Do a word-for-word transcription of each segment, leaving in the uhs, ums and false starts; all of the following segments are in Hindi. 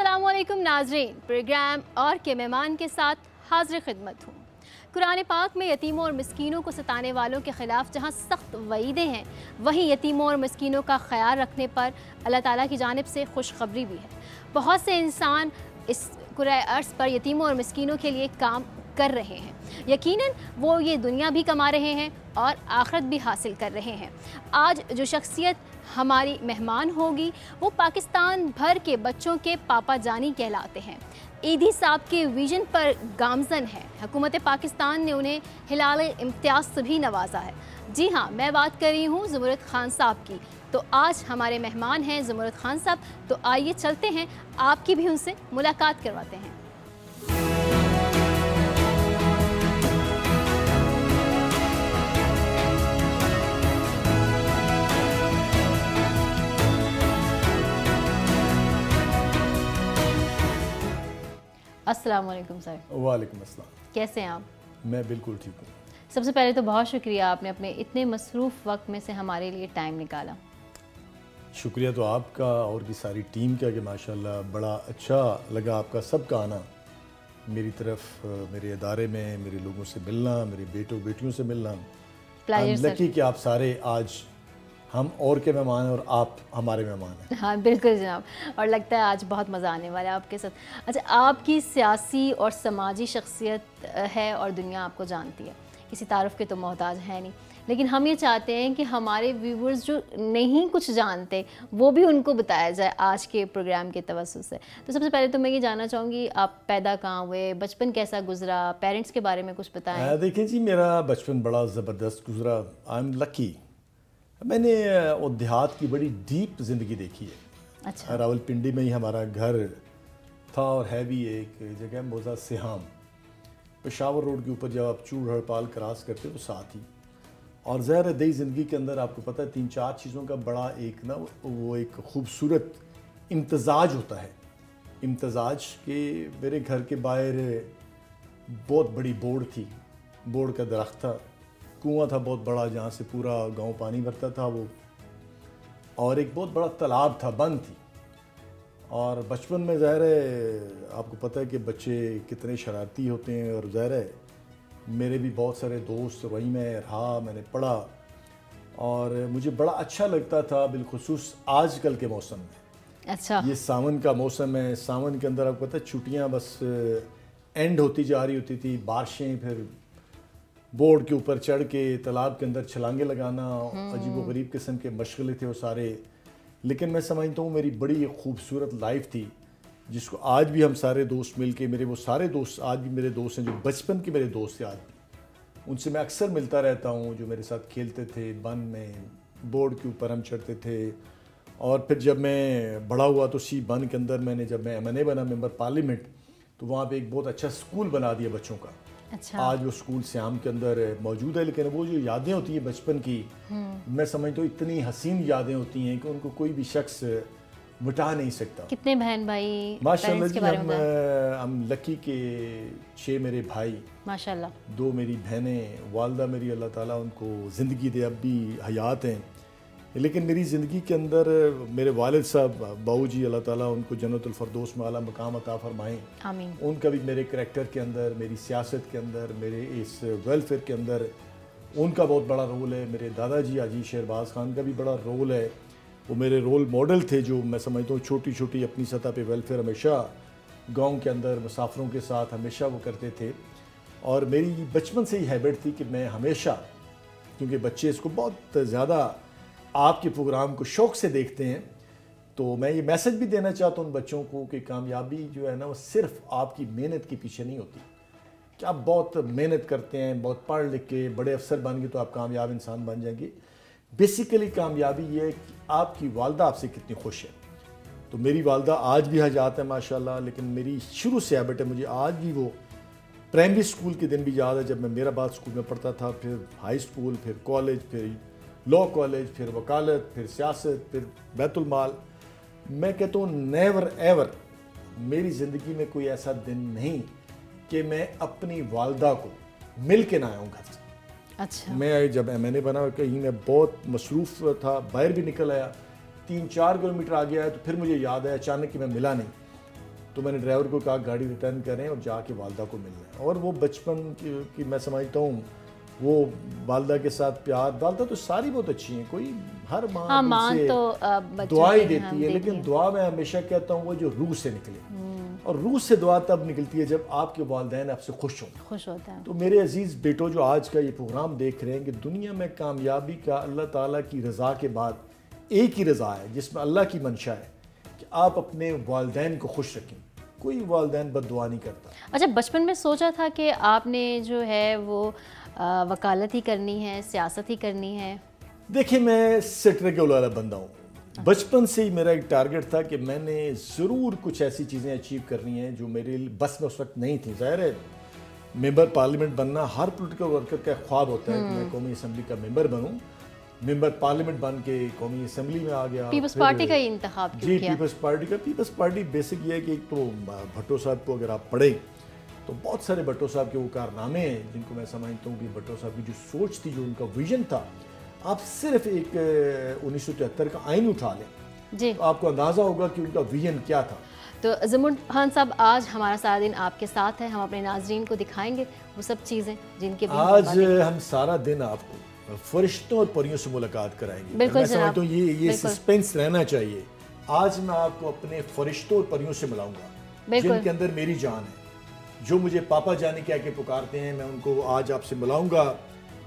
अस्सलामुअलैकुम नाज़रीन, प्रोग्राम और के मेहमान के साथ हाजिर खिदमत हूँ। कुरान पाक में यतीमों और मिस्कीनों को सताने वालों के ख़िलाफ़ जहाँ सख्त वईदें हैं, वहीं यतीमों और मिस्कीनों का ख्याल रखने पर अल्लाह ताला की जानिब से खुशखबरी भी है। बहुत से इंसान इस कुराए अर्ज़ पर यतीमों और मिस्कीनों के लिए काम कर रहे हैं। यकीनन वो ये दुनिया भी कमा रहे हैं और आखिरत भी हासिल कर रहे हैं। आज जो शख्सियत हमारी मेहमान होगी वो पाकिस्तान भर के बच्चों के पापा जानी कहलाते हैं। एदी साहब के विजन पर गामजन है। हुकूमत पाकिस्तान ने उन्हें हिलाल इम्तियाज़ से भी नवाजा है। जी हाँ, मैं बात कर रही हूँ ज़मुर्द ख़ान साहब की। तो आज हमारे मेहमान हैं ज़मुर्द ख़ान साहब। तो आइए चलते हैं, आपकी भी उनसे मुलाकात करवाते हैं। अस्सलामुअलैकुम सर। वालेकुम अस्सलाम। कैसे हैं आप? मैं बिल्कुल ठीक हूँ। सबसे पहले तो बहुत शुक्रिया, आपने अपने इतने मसरूफ़ वक्त में से हमारे लिए टाइम निकाला। शुक्रिया तो आपका और की सारी टीम का कि माशाल्लाह बड़ा अच्छा लगा आपका सबका आना मेरी तरफ, मेरे अदारे में, मेरे लोगों से मिलना, मेरे बेटों बेटियों से मिलना। लकी कि आप सारे आज हम और के मेहमान हैं और आप हमारे मेहमान हैं। हाँ बिल्कुल जनाब, और लगता है आज बहुत मज़ा आने वाला है आपके साथ। अच्छा, आपकी सियासी और समाजी शख्सियत है और दुनिया आपको जानती है, किसी तारुफ के तो मोहताज है नहीं, लेकिन हम ये चाहते हैं कि हमारे व्यूवर्स जो नहीं कुछ जानते वो भी उनको बताया जाए आज के प्रोग्राम के तवस्सुत से। तो सबसे पहले तो मैं ये जानना चाहूँगी, आप पैदा कहाँ हुए, बचपन कैसा गुजरा, पेरेंट्स के बारे में कुछ बताएं। देखिए जी, मेरा बचपन बड़ा ज़बरदस्त गुजरा। I am lucky. मैंने देहात की बड़ी डीप ज़िंदगी देखी है। अच्छा। रावलपिंडी में ही हमारा घर था और है भी। एक जगह है मोज़ा सिहाम, पेशावर रोड के ऊपर, जब आप चूड़ हड़पाल क्रॉस करते हो तो साथ ही। और ज़हर दई ज़िंदगी के अंदर आपको पता है तीन चार चीज़ों का बड़ा एक ना वो एक खूबसूरत इम्तजाज होता है। इम्तजाज के मेरे घर के बाहर बहुत बड़ी बोर्ड थी, बोर्ड का दरख्त था, कुआं था बहुत बड़ा जहाँ से पूरा गांव पानी भरता था वो, और एक बहुत बड़ा तालाब था, बंद थी। और बचपन में ज़ाहिर है आपको पता है कि बच्चे कितने शरारती होते हैं, और ज़ाहिर है मेरे भी बहुत सारे दोस्त वहीं में रहा, मैंने पढ़ा और मुझे बड़ा अच्छा लगता था, बिलखुसूस आजकल के मौसम में। अच्छा। ये सावन का मौसम है, सावन के अंदर आपको पता है छुट्टियाँ बस एंड होती जा रही होती थी, बारिशें, फिर बोर्ड के ऊपर चढ़ के तालाब के अंदर छलांगे लगाना, अजीबोगरीब किस्म के मशगले थे वो सारे। लेकिन मैं समझता हूँ मेरी बड़ी खूबसूरत लाइफ थी, जिसको आज भी हम सारे दोस्त मिलके, मेरे वो सारे दोस्त आज भी मेरे दोस्त हैं जो बचपन के मेरे दोस्त हैं, आज भी उनसे मैं अक्सर मिलता रहता हूँ, जो मेरे साथ खेलते थे बन में, बोर्ड के ऊपर हम चढ़ते थे। और फिर जब मैं बड़ा हुआ तो सी बन के अंदर मैंने, जब मैं एम एन ए बना, मेम्बर पार्लियामेंट, तो वहाँ पर एक बहुत अच्छा स्कूल बना दिया बच्चों का। अच्छा। आज वो स्कूल श्याम के अंदर मौजूद है, लेकिन वो जो यादें होती हैं बचपन की, मैं समझता हूँ इतनी हसीन यादें होती हैं कि उनको कोई भी शख्स मिटा नहीं सकता। कितने बहन भाई? माशाल्लाह जी, हम हम लकी के छः मेरे भाई, माशाल्लाह, दो मेरी बहनें, वालदा मेरी अल्लाह ताला उनको ज़िंदगी दे, अब भी हयात हैं। लेकिन मेरी ज़िंदगी के अंदर मेरे वालिद साहब बाबू जी, अल्लाह ताला उनको जन्नतुल फ़रदौस में आला मकाम अता फ़रमाएँ, आमीन। उनका भी मेरे करैक्टर के अंदर, मेरी सियासत के अंदर, मेरे इस वेलफेयर के अंदर उनका बहुत बड़ा रोल है। मेरे दादाजी अजीज शेरबाज़ ख़ान का भी बड़ा रोल है, वो मेरे रोल मॉडल थे, जो मैं समझता हूँ छोटी छोटी अपनी सतह पर वेलफेयर हमेशा गाँव के अंदर मुसाफिरों के साथ हमेशा वो करते थे। और मेरी बचपन से ही हैबिट थी कि मैं हमेशा, क्योंकि बच्चे इसको बहुत ज़्यादा आपके प्रोग्राम को शौक़ से देखते हैं, तो मैं ये मैसेज भी देना चाहता हूँ उन बच्चों को कि कामयाबी जो है ना वो सिर्फ आपकी मेहनत के पीछे नहीं होती, कि आप बहुत मेहनत करते हैं, बहुत पढ़ लिख के बड़े अफसर बन गए तो आप कामयाब इंसान बन जाएंगे। बेसिकली कामयाबी ये है कि आपकी वालदा आपसे कितनी खुश है। तो मेरी वालदा आज भी हयात है माशाल्लाह, लेकिन मेरी शुरू से हैबिट है, मुझे आज भी वो प्राइमरी स्कूल के दिन भी याद है जब मैं मेराबाद स्कूल में पढ़ता था, फिर हाई स्कूल, फिर कॉलेज, फिर लॉ कॉलेज, फिर वकालत, फिर सियासत, फिर बैतुल माल। मैं कहता हूँ नेवर एवर मेरी ज़िंदगी में कोई ऐसा दिन नहीं कि मैं अपनी वालदा को मिल के ना आया हूँ घर से। अच्छा। मैं जब एम एन ए बना कहीं मैं बहुत मसरूफ़ था, बाहर भी निकल आया, तीन चार किलोमीटर आगे आया तो फिर मुझे याद आया अचानक कि मैं मिला नहीं, तो मैंने ड्राइवर को कहा गाड़ी रिटर्न करें और जाके वालदा को मिलना। और वो बचपन की, की मैं समझता हूँ वो वालदा के साथ प्यार, वालदा तो सारी बहुत अच्छी हैं, कोई हर माँ हाँ, माँ तो दुआ ही देती हाँ, है, लेकिन दुआ मैं हमेशा कहता हूँ वो जो रूह से निकले, और रूह से दुआ तब निकलती है जब आपके वालिदैन आपसे खुश हों खुश होता है। तो मेरे अजीज़ बेटों जो आज का ये प्रोग्राम देख रहे हैं कि दुनिया में कामयाबी का अल्लाह ताला की रज़ा के बाद एक ही रज़ा है जिसमें अल्लाह की मंशा है कि आप अपने वालिदैन को खुश रखें, कोई वालिदैन बददुआ नहीं करता। अच्छा, बचपन में सोचा था कि आपने जो है वो आ, वकालत ही करनी है, सियासत ही करनी है? देखिए, मैं सेक्टर के वाला बंदा हूँ, बचपन से ही मेरा एक टारगेट था कि मैंने ज़रूर कुछ ऐसी चीज़ें अचीव करनी हैं जो मेरे लिए बस में उस वक्त नहीं थी। ज़ाहिर है मेंबर पार्लियामेंट बनना हर पोलिटिकल वर्कर का ख्वाब होता है कि मैं कौमी असम्बली का मेंबर बनूँ, मेंबर पार्लियामेंट बन के कौमी असम्बली में आ गया, पीपल्स पार्टी का इंतखाब जी पीपल्स पार्टी का। पीपल्स पार्टी बेसिक ये है कि एक तो भुट्टो साहब को अगर आप पढ़ें तो बहुत सारे भुट्टो साहब के वो कारनामे हैं जिनको मैं समझता हूँ कि भुट्टो साहब की जो सोच थी, जो उनका विजन था, आप सिर्फ एक उन्नीस सौ तिहत्तर का आईन उठा लें जी, तो आपको अंदाज़ा होगा कि उनका विजन क्या था। तो ज़मुर्द ख़ान साहब, आज हमारा सारा दिन आपके साथ है, हम अपने नाजरीन को दिखाएंगे वो सब चीज़ें जिनके आज हम सारा दिन आपको फरिश्तों और परियों से मुलाकात कराएंगे। बिल्कुल, मैं समझता हूं ये ये सस्पेंस रहना चाहिए। आज मैं आपको अपने फरिश्तों और परियों से मिलाऊंगा जिनके अंदर मेरी जान है, जो मुझे पापा जाने क्या के पुकारते हैं, मैं उनको आज आपसे मिलाऊंगा।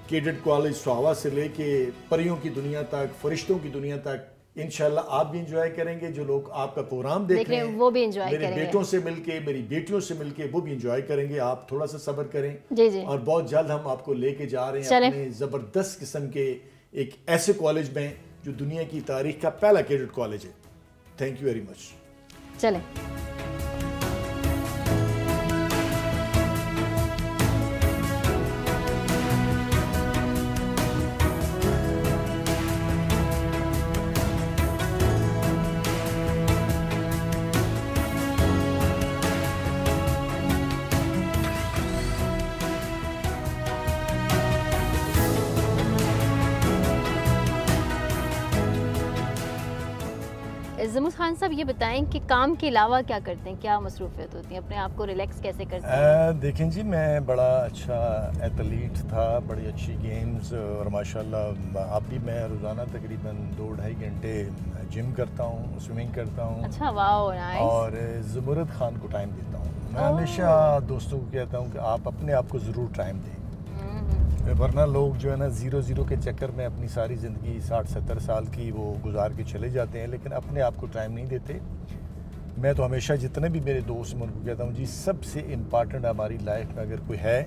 केडेट कॉलेज स्वावा से लेके परियों की दुनिया तक, फरिश्तों की दुनिया तक, इंशाल्लाह आप भी इंजॉय करेंगे, जो लोग आपका प्रोग्राम देख रहे हैं वो भी इंजॉय करेंगे, मेरे बेटों से मिलके, मेरी बेटियों से मिलके वो भी इंजॉय करेंगे। आप थोड़ा सा सब्र करें जी जी। और बहुत जल्द हम आपको लेके जा रहे हैं अपने जबरदस्त किस्म के एक ऐसे कॉलेज में जो दुनिया की तारीख का पहला केडेट कॉलेज है। Thank you very much. चले ज़मुर्द ख़ान साहब, ये बताएं कि काम के अलावा क्या करते हैं, क्या मसरूफियत होती है, अपने आप को रिलैक्स कैसे करते हैं? देखें जी, मैं बड़ा अच्छा एथलीट था, बड़ी अच्छी गेम्स और माशाल्लाह आप भी। मैं रोज़ाना तकरीबन दो ढाई घंटे जिम करता हूँ, स्विमिंग करता हूँ। अच्छा, वाओ, नाइस। और ज़मुर्द ख़ान को टाइम देता हूँ मैं, हमेशा दोस्तों को कहता हूँ कि आप अपने आप को ज़रूर टाइम दें, वरना लोग जो है ना ज़ीरो ज़ीरो के चक्कर में अपनी सारी ज़िंदगी साठ सत्तर साल की वो गुजार के चले जाते हैं, लेकिन अपने आप को टाइम नहीं देते। मैं तो हमेशा जितने भी मेरे दोस्त मैं उनको कहता हूँ जी सबसे इम्पॉर्टेंट हमारी लाइफ में अगर कोई है,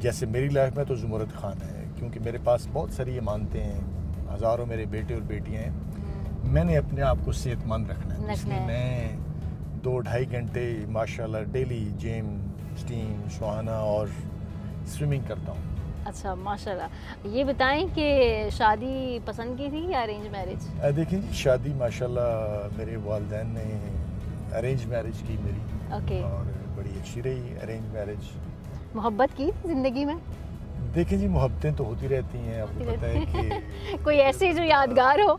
जैसे मेरी लाइफ में तो ज़मुर्द ख़ान है, क्योंकि मेरे पास बहुत सारी इमानतें हैं, हज़ारों मेरे बेटे और बेटियाँ हैं। मैंने अपने आप को सेहतमंद रखना है, इसलिए मैं दो ढाई घंटे माशाल्लाह डेली जिम, स्टीम, सुहाना और स्विमिंग करता हूँ। अच्छा, माशाल्लाह। ये बताएं कि शादी पसंद की थी या अरेंज मैरिज? देखिए जी, शादी माशाल्लाह मेरे वालिदैन ने अरेंज मैरिज की मेरी, ओके, और बड़ी अच्छी रही अरेंज मैरिज। मोहब्बत की ज़िंदगी में? देखिए जी, मोहब्बतें तो होती रहती हैं, आपको पता है कि कोई ऐसी जो यादगार हो?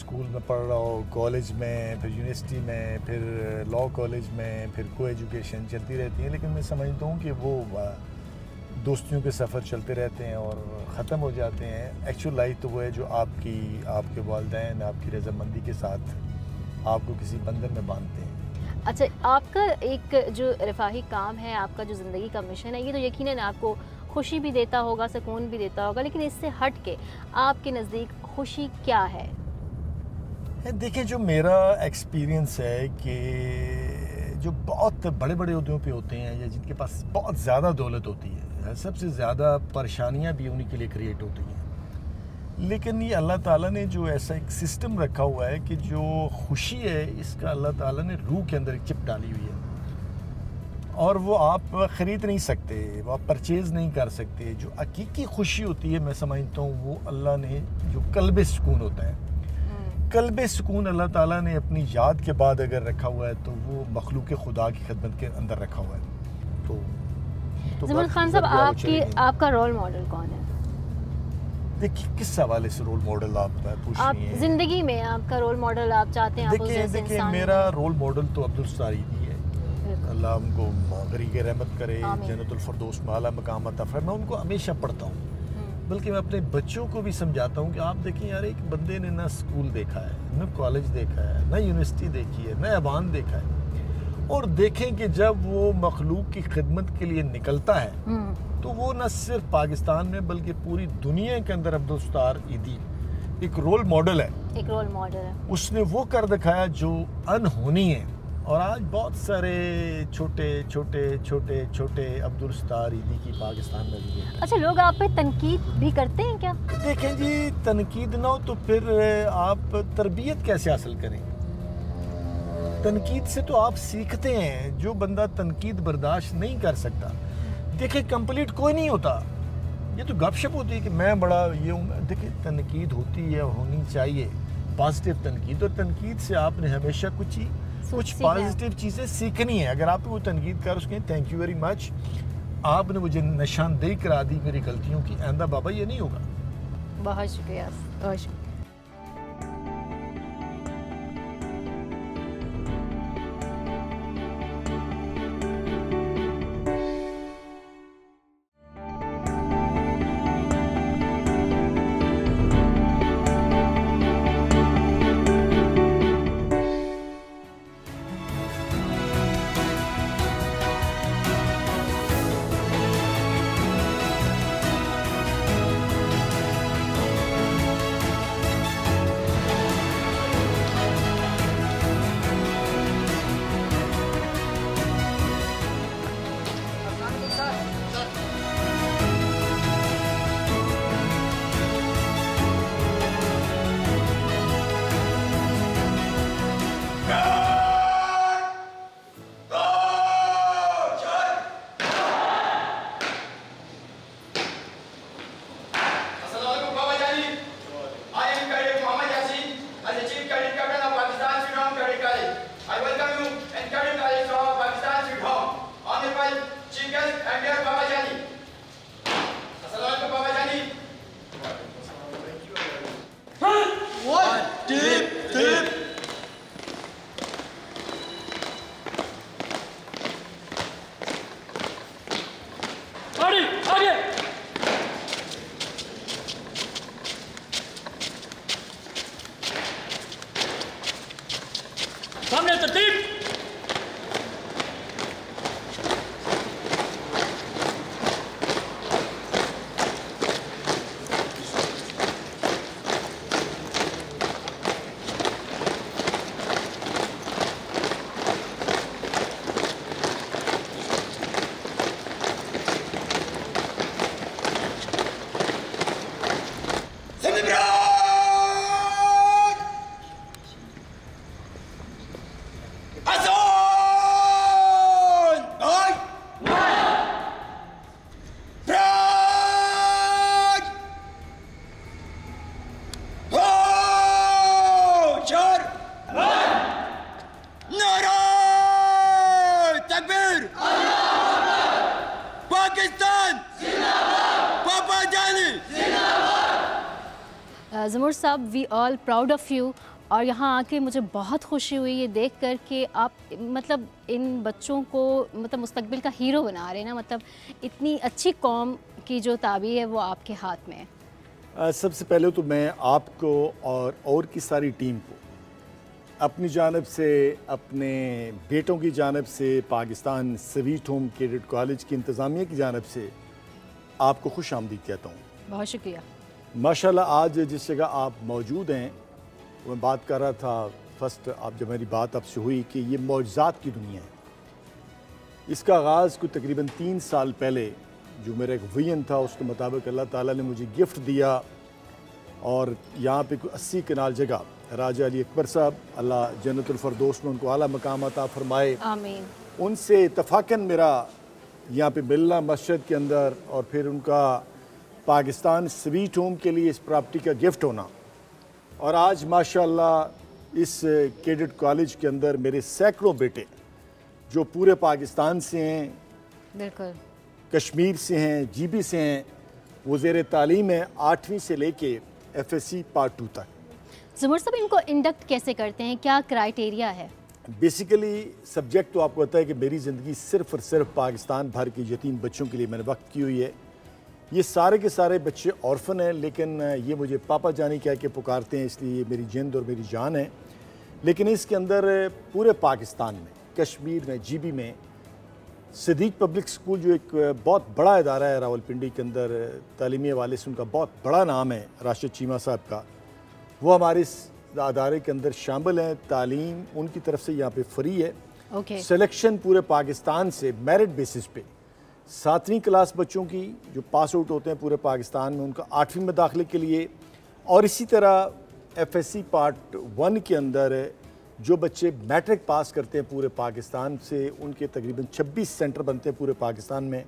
स्कूल में पढ़ रहा हो, कॉलेज में, फिर यूनिवर्सिटी में, फिर लॉ कॉलेज में, फिर को एजुकेशन चलती रहती है, लेकिन मैं समझता हूँ कि वो दोस्तियों के सफ़र चलते रहते हैं और ख़त्म हो जाते हैं। एक्चुअल लाइफ तो वो है जो आपकी, आपके वालिदैन आपकी रजामंदी के साथ आपको किसी बंधन में बांधते हैं। अच्छा, आपका एक जो रफाही काम है, आपका जो ज़िंदगी का मिशन है, ये तो यकीनन आपको खुशी भी देता होगा, सुकून भी देता होगा, लेकिन इससे हट के आपके नज़दीक खुशी क्या है? देखिए, जो मेरा एक्सपीरियंस है कि जो बहुत बड़े बड़े उद्योगों पे होते हैं या जिनके पास बहुत ज़्यादा दौलत होती है, सबसे ज़्यादा परेशानियां भी उन्हीं के लिए क्रिएट होती हैं, लेकिन ये अल्लाह ताला ने जो ऐसा एक सिस्टम रखा हुआ है कि जो खुशी है इसका अल्लाह ताला ने रूह के अंदर एक चिप डाली हुई है, और वो आप ख़रीद नहीं सकते, वो आप परचेज़ नहीं कर सकते। जो हकीकी खुशी होती है, मैं समझता हूँ वो अल्लाह ने, जो कल्बे सुकून होता है, कल्बे सुकून अल्लाह ताला ने अपनी याद के बाद अगर रखा हुआ है तो वो मखलूक खुदा की खिदमत के अंदर रखा हुआ है। तो, तो ज़मुर्द ख़ान साहब, आपकी आपका रोल मॉडल कौन है? देखिए, किस हवाले से रोल मॉडल आप पूछ रही हैं? ज़िंदगी में आपका रोल मॉडल आप चाहते हैं? देखिए, देखिए मेरा रोल मॉडल तो अब्दुल सत्तार एदी अल्लाह उनको मग़रिक़ रहमत करे, जन्नतुल फ़िरदौस में आला मकाम अता फरमाए। मैं उनको हमेशा पढ़ता हूँ, बल्कि मैं अपने बच्चों को भी समझाता हूँ कि आप देखें यार, एक बंदे ने ना स्कूल देखा है, ना कॉलेज देखा है, ना यूनिवर्सिटी देखी है, ना ऐवान देखा है, और देखें कि जब वो मखलूक की खिदमत के लिए निकलता है तो वो न सिर्फ पाकिस्तान में बल्कि पूरी दुनिया के अंदर अब्दुल सत्तार एदी एक रोल मॉडल है, एक रोल मॉडल है। उसने वो कर दिखाया जो अनहोनी है, और आज बहुत सारे छोटे छोटे छोटे छोटे अब्दुल सत्तार एदी की पाकिस्तान में भी है। अच्छा, लोग आप पे तनकीद भी करते हैं क्या? देखें जी, तनकीद ना हो तो फिर आप तरबियत कैसे हासिल करें? तनकीद से तो आप सीखते हैं। जो बंदा तनकीद बर्दाश्त नहीं कर सकता, देखिए कंप्लीट कोई नहीं होता, ये तो गपशप होती है कि मैं बड़ा ये हूँ। देखिए तनकीद होती है, होनी चाहिए पॉजिटिव तनकीद, और तनकीद से आपने हमेशा कुछ ही कुछ पॉजिटिव चीज़ें सीखनी है। अगर आप वो तनकीद कर उसके थैंक यू वेरी मच, आपने मुझे निशानदेही करा दी मेरी गलतियों की, आइंदा बाबा ये नहीं होगा। बहुत शुक्रिया, बहुत शुक्रिया। ज़मुर्द साहब, we all proud of you, और यहाँ आके मुझे बहुत खुशी हुई ये देख कर कि आप मतलब इन बच्चों को मतलब मुस्तकबिल का हीरो बना रहे हैं ना, मतलब इतनी अच्छी कौम की जो ताबीर है वो आपके हाथ में है। सबसे पहले तो मैं आपको और और की सारी टीम को अपनी जानिब से, अपने बेटों की जानिब से, Pakistan sweet home cadet college की इंतज़ामिया की जानिब से आपको खुश आमदीद कहता हूँ। बहुत शुक्रिया। माशाल्लाह, आज जिस जगह आप मौजूद हैं, मैं बात कर रहा था फर्स्ट आप जब मेरी बात आपसे हुई कि ये मौजज़ात की दुनिया है। इसका आगाज़ को तकरीबन तीन साल पहले जो मेरा एक विजन था उसके मुताबिक अल्लाह ताला ने मुझे गिफ्ट दिया, और यहाँ पे कोई अस्सी कनाल जगह राजा अली अकबर साहब, अल्लाह जन्नतुल फ़िरदौस में उनको आला मकाम अता फ़रमाए, आमीन। उनसे इतफ़ाक़न मेरा यहाँ पे मिलना मस्जिद के अंदर, और फिर उनका पाकिस्तान स्वीट होम के लिए इस प्रॉपर्टी का गिफ्ट होना, और आज माशाल्लाह इस कैडेट कॉलेज के अंदर मेरे सैकड़ों बेटे जो पूरे पाकिस्तान से हैं, बिल्कुल कश्मीर से हैं, जीबी से हैं, वो ज़ेरे तालीम है आठवीं से लेके F S C part two तक। ज़मुर्द साहब, इनको इंडक्ट कैसे करते हैं, क्या क्राइटेरिया है? बेसिकली सब्जेक्ट तो आपको पता है कि मेरी ज़िंदगी सिर्फ और सिर्फ पाकिस्तान भर के यतीम बच्चों के लिए मैंने वक्त की हुई है। ये सारे के सारे बच्चे ऑर्फन हैं, लेकिन ये मुझे पापा जानी कह के पुकारते हैं, इसलिए ये मेरी जिंद और मेरी जान है। लेकिन इसके अंदर पूरे पाकिस्तान में, कश्मीर में, जी बी में, सदीक पब्लिक स्कूल जो एक बहुत बड़ा अदारा है रावलपिंडी के अंदर, तालीमी हवाले से उनका बहुत बड़ा नाम है राशिद चीमा साहब का, वो हमारे इस अदारे के अंदर शामिल हैं। तालीम उनकी तरफ से यहाँ पे फ्री है। okay. सिलेक्शन पूरे पाकिस्तान से मेरिट बेसिस पे सातवीं क्लास बच्चों की जो पास आउट होते हैं पूरे पाकिस्तान में, उनका आठवीं में दाखिले के लिए, और इसी तरह F S C part one के अंदर जो बच्चे मैट्रिक पास करते हैं पूरे पाकिस्तान से, उनके तकरीबन छब्बीस सेंटर बनते हैं पूरे पाकिस्तान में,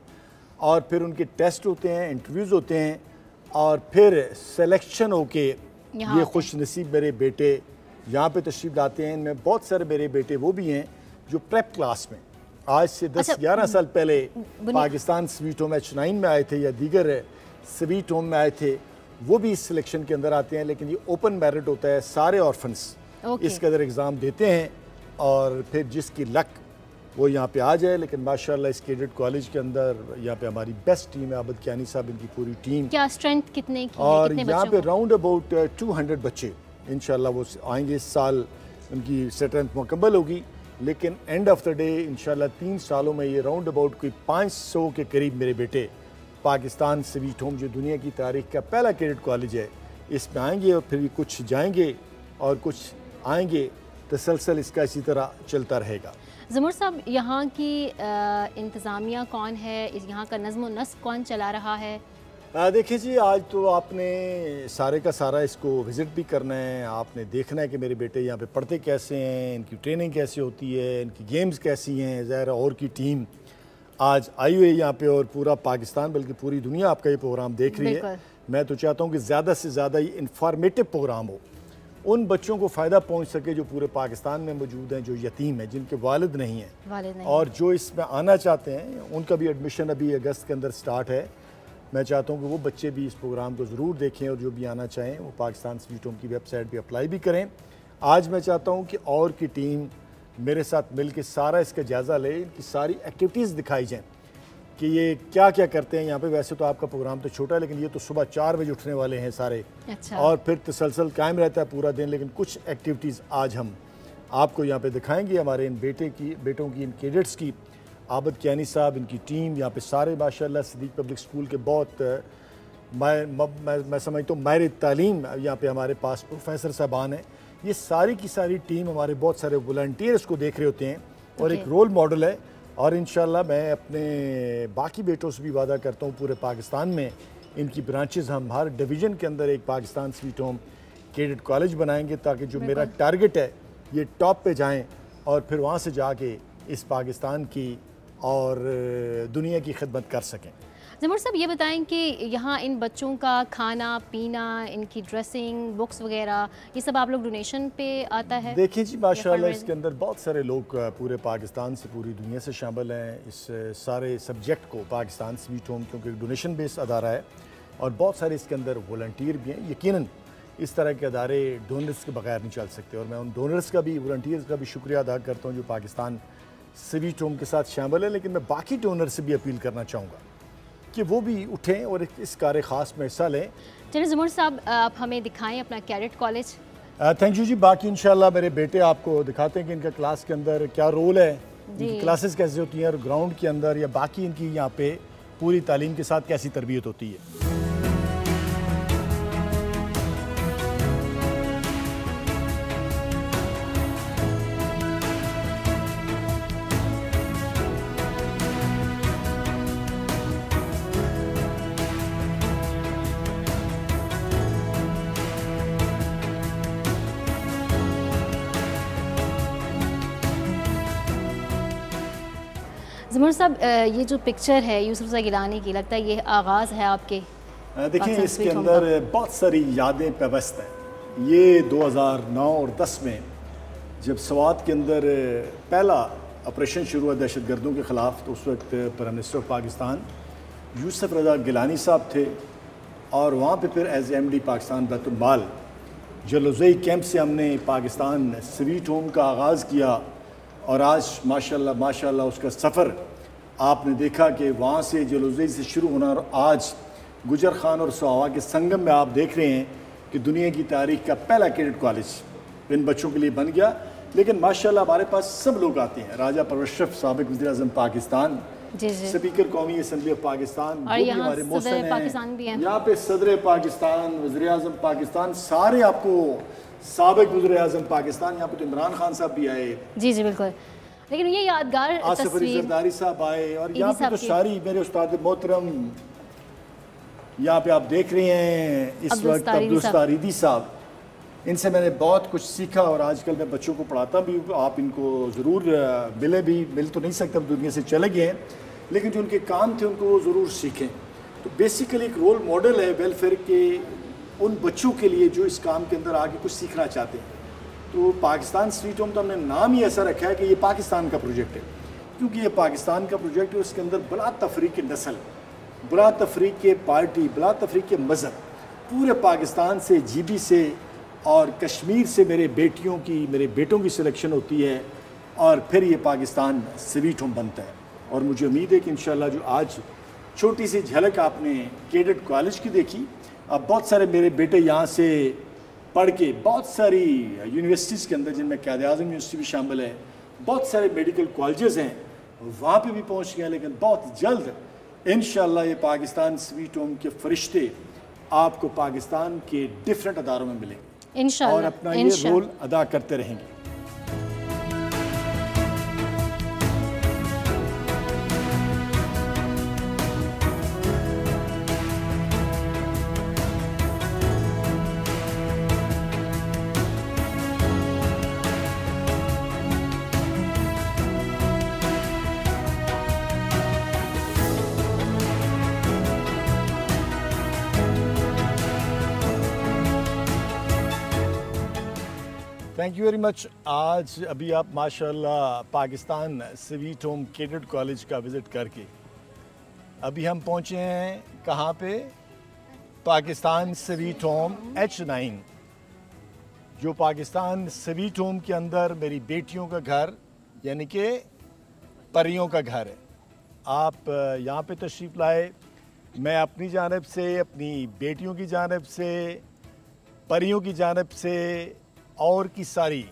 और फिर उनके टेस्ट होते हैं, इंटरव्यूज़ होते हैं, और फिर सिलेक्शन होके ये खुश नसीब मेरे बेटे यहाँ पे तशरीफ़ लाते हैं। इनमें बहुत सारे मेरे बेटे वो भी हैं जो प्रेप क्लास में आज से दस ग्यारह साल पहले Pakistan sweet home H nine में आए थे या दीगर स्वीट होम में आए थे, वो भी इस सिलेक्शन के अंदर आते हैं। लेकिन ये ओपन मेरिट होता है, सारे ऑर्फन्स Okay. इस कदर एग्ज़ाम देते हैं और फिर जिसकी लक वो यहाँ पे आ जाए। लेकिन माशाल्लाह इस कैडेट कॉलेज के अंदर यहाँ पे हमारी बेस्ट टीम है, आबद कियानी साहब इनकी पूरी टीम। क्या स्ट्रेंथ कितने की? और यहाँ पे राउंड अबाउट टू हंड्रेड बच्चे इंशाल्लाह वो आएंगे इस साल, उनकी स्ट्रेंथ मुकम्मल होगी। लेकिन एंड ऑफ द डे इंशाल्लाह तीन सालों में ये राउंड अबाउट कोई पाँच सौ के करीब मेरे बेटे पाकिस्तान स्वीट होम जो दुनिया की तारीख का पहला कैडेट कॉलेज है, इसमें आएँगे और फिर कुछ जाएँगे और कुछ आएंगे। तसलसल इसका इसी तरह चलता रहेगा। ज़मुर्द साहब, यहाँ की इंतज़ामिया कौन है, यहाँ का नज़्म नस्क़ कौन चला रहा है? देखिए जी, आज तो आपने सारे का सारा इसको विज़िट भी करना है, आपने देखना है कि मेरे बेटे यहाँ पे पढ़ते कैसे हैं, इनकी ट्रेनिंग कैसे होती है, इनकी गेम्स कैसी हैं। ज़ाहिर और की टीम आज आई हुई है यहाँ पे, और पूरा पाकिस्तान बल्कि पूरी दुनिया आपका ये प्रोग्राम देख रही है। मैं तो चाहता हूँ कि ज़्यादा से ज़्यादा ये इन्फॉर्मेटिव प्रोग्राम हो, उन बच्चों को फ़ायदा पहुंच सके जो पूरे पाकिस्तान में मौजूद हैं, जो यतीम हैं, जिनके वालिद नहीं हैं, वालिद नहीं और जो इसमें आना चाहते हैं। उनका भी एडमिशन अभी अगस्त के अंदर स्टार्ट है। मैं चाहता हूं कि वो बच्चे भी इस प्रोग्राम को ज़रूर देखें, और जो भी आना चाहें वो पाकिस्तान स्वीट होम की वेबसाइट पर अप्लाई भी करें। आज मैं चाहता हूँ कि और की टीम मेरे साथ मिल के सारा इसका जायज़ा ले, इनकी सारी एक्टिविटीज़ दिखाई जाएँ कि ये क्या क्या करते हैं यहाँ पे। वैसे तो आपका प्रोग्राम तो छोटा है, लेकिन ये तो सुबह चार बजे उठने वाले हैं सारे। अच्छा। और फिर तसलसल कायम रहता है पूरा दिन, लेकिन कुछ एक्टिविटीज़ आज हम आपको यहाँ पे दिखाएंगे। हमारे इन बेटे की बेटों की, इन कैडेट्स की, आबद कियानी साहब इनकी टीम यहाँ पे सारे माशाल्लाह सदीक पब्लिक स्कूल के बहुत मैं मैं, मैं समझता हूँ माहिर तालीम यहाँ पर हमारे पास प्रोफेसर साहबान हैं। ये सारी की सारी टीम हमारे बहुत सारे वॉलंटियर्स को देख रहे होते हैं और एक रोल मॉडल है। और इंशाल्लाह मैं अपने बाकी बेटों से भी वादा करता हूँ पूरे पाकिस्तान में इनकी ब्रांचेज़ हम हर डिवीज़न के अंदर एक Pakistan sweet home cadet college बनाएंगे, ताकि जो मेरा टारगेट है ये टॉप पे जाएं और फिर वहाँ से जाके इस पाकिस्तान की और दुनिया की खिदमत कर सकें। ज़मुर्द साहब, ये बताएं कि यहाँ इन बच्चों का खाना पीना, इनकी ड्रेसिंग, बुक्स वगैरह, ये सब आप लोग डोनेशन पे आता है? देखिए जी, माशाल्लाह इसके अंदर बहुत सारे लोग पूरे पाकिस्तान से, पूरी दुनिया से शामिल हैं इस सारे सब्जेक्ट को। पाकिस्तान स्वीट होम क्योंकि डोनेशन बेस्ड अदारा है और बहुत सारे इसके अंदर वॉलंटियर भी हैं। यकीनन इस तरह के अदारे डोनर्स के बगैर नहीं चल सकते, और मैं उन डोनर्स का भी, वॉलंटियर्स का भी शुक्रिया अदा करता हूँ जो पाकिस्तान स्वीट होम के साथ शामिल है। लेकिन मैं बाकी डोनर से भी अपील करना चाहूँगा कि वो भी उठें और इस कार्य ख़ास में हिस्सा लें। चलिए ज़मुर्द साहब, आप हमें दिखाएं अपना कैडेट कॉलेज। थैंक यू जी। बाकी इंशाल्लाह मेरे बेटे आपको दिखाते हैं कि इनका क्लास के अंदर क्या रोल है, इनकी क्लासेस कैसे होती हैं, और ग्राउंड के अंदर या बाकी इनकी यहाँ पे पूरी तालीम के साथ कैसी तरबियत होती है। ज़मुर्द साहब, ये जो पिक्चर है यूसफ रज़ा गिलानी की, लगता है ये आगाज़ है आपके? देखिए इसके अंदर बहुत सारी यादें पेवस्त हैं। ये दो हज़ार नौ और दस में जब सवात के अंदर पहला ऑपरेशन शुरू हुआ दहशत गर्दों के ख़िलाफ़, तो उस वक्त prime minister of Pakistan Yousaf Raza Gilani साहब थे, और वहाँ पे फिर as M D Pakistan Baitulmal Jalozai camp से हमने पाकिस्तान स्वीट होम का आगाज़ किया। और आज माशाल्लाह माशाल्लाह उसका सफ़र आपने देखा कि वहाँ से जलोजई से शुरू होना और आज गुजर खान और सोहवा के संगम में आप देख रहे हैं कि दुनिया की तारीख का पहला कैडेट कॉलेज इन बच्चों के लिए बन गया। लेकिन माशाल्लाह हमारे पास सब लोग आते हैं, राजा परवशरफ साबिक़ वज़ीर-ए-आज़म पाकिस्तान, स्पीकर कौमी असम्बली ऑफ पाकिस्तान, हमारे मोहसिन हैं, यहाँ पे सदर पाकिस्तान, वज़ीर-ए-आज़म पाकिस्तान, सारे आपको साबिक़ वज़ीर-ए-आज़म पाकिस्तान, यहाँ पे तो इमरान खान साहब भी आए। जी जी बिल्कुल। लेकिन ये यादगार यूसफ रज़ा साहब आए और यहाँ पे तो सारी मेरे उस्ताद मोहतरम, यहाँ पे आप देख रहे हैं इस वक्त अब्दुल सत्तार एदी साहब, इनसे मैंने बहुत कुछ सीखा और आजकल मैं बच्चों को पढ़ाता भी हूँ। आप इनको ज़रूर मिले भी, मिल तो नहीं सकते, दुनिया से चले गए हैं, लेकिन जो उनके काम थे उनको वो ज़रूर सीखें। तो बेसिकली एक रोल मॉडल है वेलफेयर के उन बच्चों के लिए जो इस काम के अंदर आगे कुछ सीखना चाहते हैं। तो पाकिस्तान स्वीट होम तो हमने नाम ही ऐसा रखा है कि ये पाकिस्तान का प्रोजेक्ट है, क्योंकि ये पाकिस्तान का प्रोजेक्ट है, उसके अंदर बला तफरीक नस्ल, बला तफरीक पार्टी, बला तफरीक मज़हब, पूरे पाकिस्तान से, जी बी से और कश्मीर से मेरे बेटियों की, मेरे बेटों की सिलेक्शन होती है और फिर ये पाकिस्तान स्वीट होम बनता है। और मुझे उम्मीद है कि इंशाल्लाह जो आज छोटी सी झलक आपने कैडेट कॉलेज की देखी, अब बहुत सारे मेरे बेटे यहाँ से पढ़ के बहुत सारी यूनिवर्सिटीज़ के अंदर, जिनमें कायदे आज़म यूनिवर्सिटी भी शामिल है, बहुत सारे मेडिकल कॉलेजेस हैं, वहाँ पर भी पहुँच गए। लेकिन बहुत जल्द इंशाल्लाह ये पाकिस्तान स्वीट होम के फरिश्ते आपको पाकिस्तान के डिफरेंट अदारों में मिलेंगे और अपना ये रोल अदा करते रहेंगे। Thank you very much. आज अभी आप माशाल्लाह Pakistan sweet home cadet college का विज़िट करके अभी हम पहुँचे हैं कहाँ पे, Pakistan sweet home H nine, जो पाकिस्तान स्वीट होम के अंदर मेरी बेटियों का घर यानी कि परियों का घर है। आप यहाँ पे तशरीफ़ लाए, मैं अपनी जानिब से, अपनी बेटियों की जानिब से, परियों की जानिब से और की सारी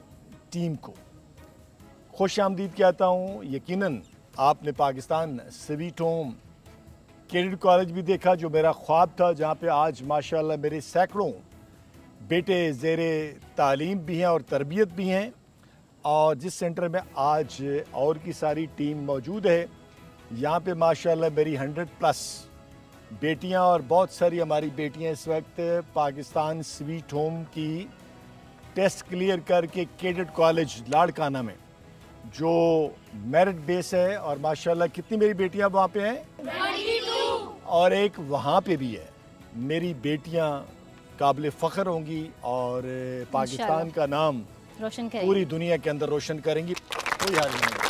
टीम को खुश आमदीद कहता हूँ। यकीनन आपने Pakistan sweet home cadet college भी देखा जो मेरा ख्वाब था, जहाँ पे आज माशाल्लाह मेरे सैकड़ों बेटे ज़ेरे तालीम भी हैं और तरबियत भी हैं, और जिस सेंटर में आज और की सारी टीम मौजूद है, यहाँ पे माशाल्लाह मेरी हंड्रेड प्लस बेटियाँ और बहुत सारी हमारी बेटियाँ इस वक्त पाकिस्तान स्वीट होम की टेस्ट क्लियर करके कैडेट कॉलेज लाड़काना में जो मेरिट बेस है, और माशाल्लाह कितनी मेरी बेटियां वहाँ पे हैं और एक वहाँ पे भी है। मेरी बेटियां काबिल फ़ख्र होंगी और पाकिस्तान का नाम रोशन करेंगी, पूरी दुनिया के अंदर रोशन करेंगी। कोई हाल नहीं,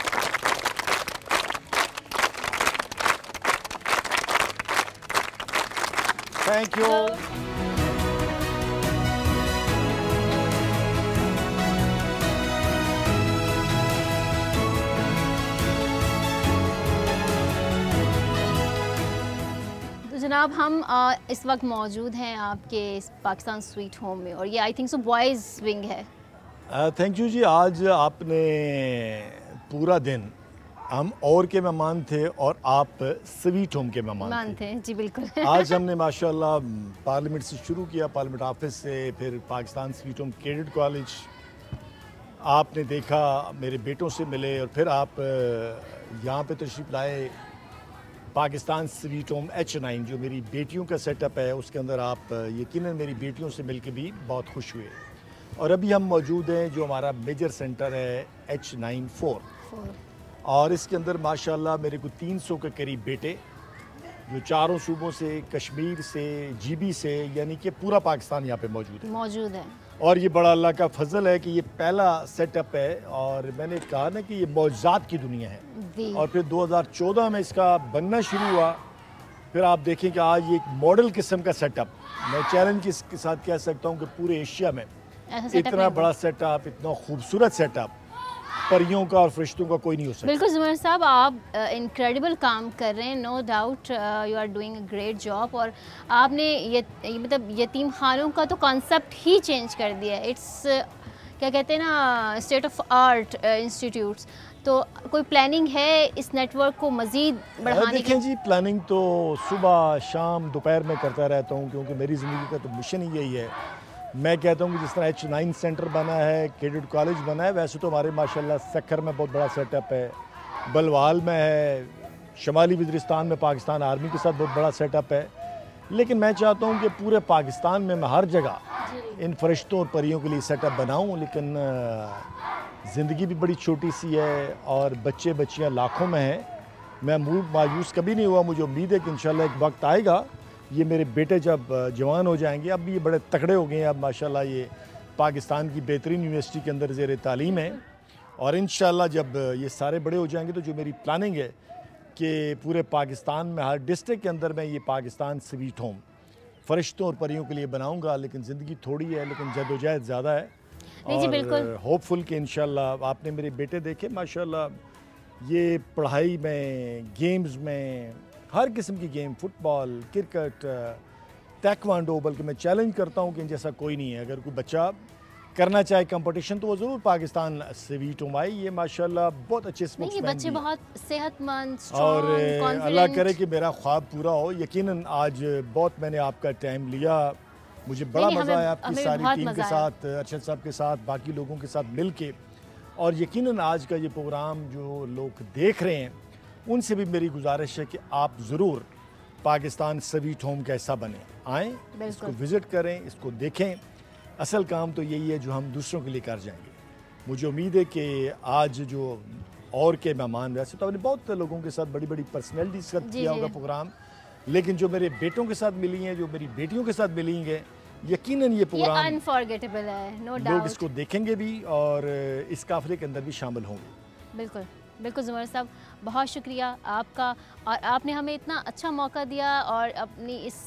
थैंक यू। जनाब, हम आ, इस वक्त मौजूद हैं आपके इस पाकिस्तान स्वीट होम में और ये I think so boys wing है। थैंक यू जी। आज आपने पूरा दिन, हम और के मेहमान थे और आप स्वीट होम के मेहमान थे।, थे जी बिल्कुल। आज हमने माशाल्लाह पार्लियामेंट से शुरू किया, पार्लियामेंट ऑफिस से, फिर Pakistan sweet home cadet college आपने देखा, मेरे बेटों से मिले और फिर आप यहाँ पे तशरीफ़ लाए Pakistan sweet home H nine जो मेरी बेटियों का सेटअप है, उसके अंदर आप यकीनन मेरी बेटियों से मिलकर भी बहुत खुश हुए। और अभी हम मौजूद हैं जो हमारा मेजर सेंटर है एच नाइन फोर, और इसके अंदर माशाल्लाह मेरे को तीन सौ के करीब बेटे जो चारों सूबों से, कश्मीर से, जीबी से, यानी कि पूरा पाकिस्तान यहाँ पे मौजूद है मौजूद है और ये बड़ा अल्लाह का फजल है कि ये पहला सेटअप है। और मैंने कहा ना कि ये मौजाद की दुनिया है, और फिर दो हज़ार चौदह में इसका बनना शुरू हुआ। फिर आप देखें कि आज ये एक मॉडल किस्म का सेटअप, मैं चैलेंज के साथ कह सकता हूँ कि पूरे एशिया में इतना बड़ा सेटअप, इतना खूबसूरत सेटअप परियों का और फरिश्तों का कोई नहीं हो सकता। बिल्कुल ज़मुर्द साहब, आप इनक्रेडिबल uh, काम कर रहे हैं, no doubt you are doing a great job. और आपने ये मतलब यतीम खानों का तो कॉन्सेप्ट ही चेंज कर दिया। इट्स uh, क्या कहते हैं ना, स्टेट ऑफ आर्ट इंस्टीट्यूट्स। तो कोई प्लानिंग है इस नेटवर्क को मज़ीद बढ़ाने की? देखिए जी, प्लानिंग तो सुबह शाम दोपहर में करता रहता हूँ, क्योंकि मेरी ज़िंदगी का तो मिशन ही यही है। मैं कहता हूँ कि जिस तरह एच नाइन सेंटर बना है, कैडेट कॉलेज बना है, वैसे तो हमारे माशाल्लाह सक्खर में बहुत बड़ा सेटअप है, बलवाल में है, शमाली वज़ीरिस्तान में पाकिस्तान आर्मी के साथ बहुत बड़ा सेटअप है। लेकिन मैं चाहता हूँ कि पूरे पाकिस्तान में मैं हर जगह इन फरिश्तों और परियों के लिए सेटअप बनाऊँ। लेकिन ज़िंदगी भी बड़ी छोटी सी है और बच्चे बच्चियाँ लाखों में हैं। मैं मायूस कभी नहीं हुआ, मुझे उम्मीद है कि इंशाल्लाह एक वक्त आएगा, ये मेरे बेटे जब जवान हो जाएंगे, अब ये बड़े तगड़े हो गए हैं, अब माशाल्लाह ये पाकिस्तान की बेहतरीन यूनिवर्सिटी के अंदर ज़ेर तालीम है। और इंशाल्लाह जब ये सारे बड़े हो जाएंगे तो जो मेरी प्लानिंग है कि पूरे पाकिस्तान में हर डिस्ट्रिक्ट के अंदर मैं ये पाकिस्तान स्वीट होम फरिश्तों और परियों के लिए बनाऊँगा। लेकिन ज़िंदगी थोड़ी है, लेकिन जदोजहद ज़्यादा है। जी बिल्कुल, होपफुल कि इंशाल्लाह। आपने मेरे बेटे देखे माशाल्लाह, ये पढ़ाई में, गेम्स में, हर किस्म की गेम, फुटबॉल, क्रिकेट, ताइक्वांडो, बल्कि मैं चैलेंज करता हूँ कि इन जैसा कोई नहीं है। अगर कोई बच्चा करना चाहे कंपटीशन तो वो ज़रूर पाकिस्तान स्वीट होम आए। ये माशाल्लाह बहुत अच्छे स्पोर्ट्स मैन, बच्चे बहुत सेहतमंद और अल्लाह करे कि मेरा ख्वाब पूरा हो। यकीनन आज बहुत मैंने आपका टाइम लिया, मुझे बड़ा मज़ा आया आपकी सारी टीम के साथ, अर्शद साहब के साथ, बाकी लोगों के साथ मिलके। और यकीनन आज का ये प्रोग्राम जो लोग देख रहे हैं उनसे भी मेरी गुजारिश है कि आप ज़रूर पाकिस्तान स्वीट होम का हिस्सा बने, आएँ, इसको विज़िट करें, इसको देखें। असल काम तो यही है जो हम दूसरों के लिए कर जाएंगे। मुझे उम्मीद है कि आज जो और के मेहमान, वैसे तो आपने बहुत लोगों के साथ बड़ी बड़ी पर्सनैलिटीज़ का किया होगा प्रोग्राम, लेकिन जो मेरे बेटों के साथ मिली हैं, जो मेरी बेटियों के साथ मिली हैं, यकीनन ये प्रोग्राम अनफॉरगेटेबल है, नो डाउट। लोग इसको देखेंगे भी और इस काफिले के अंदर भी शामिल होंगे। बिल्कुल बिल्कुल ज़मुर्द साहब, बहुत शुक्रिया आपका, और आपने हमें इतना अच्छा मौका दिया और अपनी इस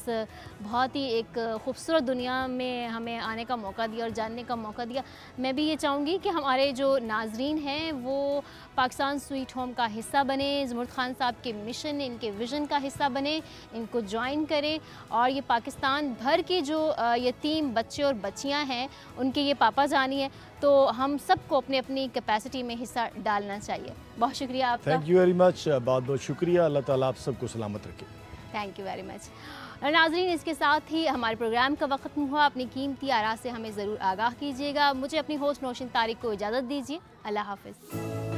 बहुत ही एक खूबसूरत दुनिया में हमें आने का मौका दिया और जानने का मौका दिया। मैं भी ये चाहूँगी कि हमारे जो नाजरीन हैं वो पाकिस्तान स्वीट होम का हिस्सा बने, ज़मुर्द ख़ान साहब के मिशन, इनके विज़न का हिस्सा बने, इनको ज्वाइन करें। और ये पाकिस्तान भर के जो यतीम बच्चे और बच्चियाँ हैं उनके ये पापा जानी है, तो हम सबको अपनी अपनी कैपेसिटी में हिस्सा डालना चाहिए। बहुत शुक्रिया आपका, थैंक यू वेरी मच, बहुत बहुत शुक्रिया। अल्लाह ताला आप सबको सलामत रखे। Thank you very much. और नाजरीन, इसके साथ ही हमारे प्रोग्राम का वक्त हुआ, अपनी कीमती आरा से हमें ज़रूर आगाह कीजिएगा। मुझे अपनी होस्ट नौशीन तारिक को इजाज़त दीजिए। अल्लाह हाफिज़।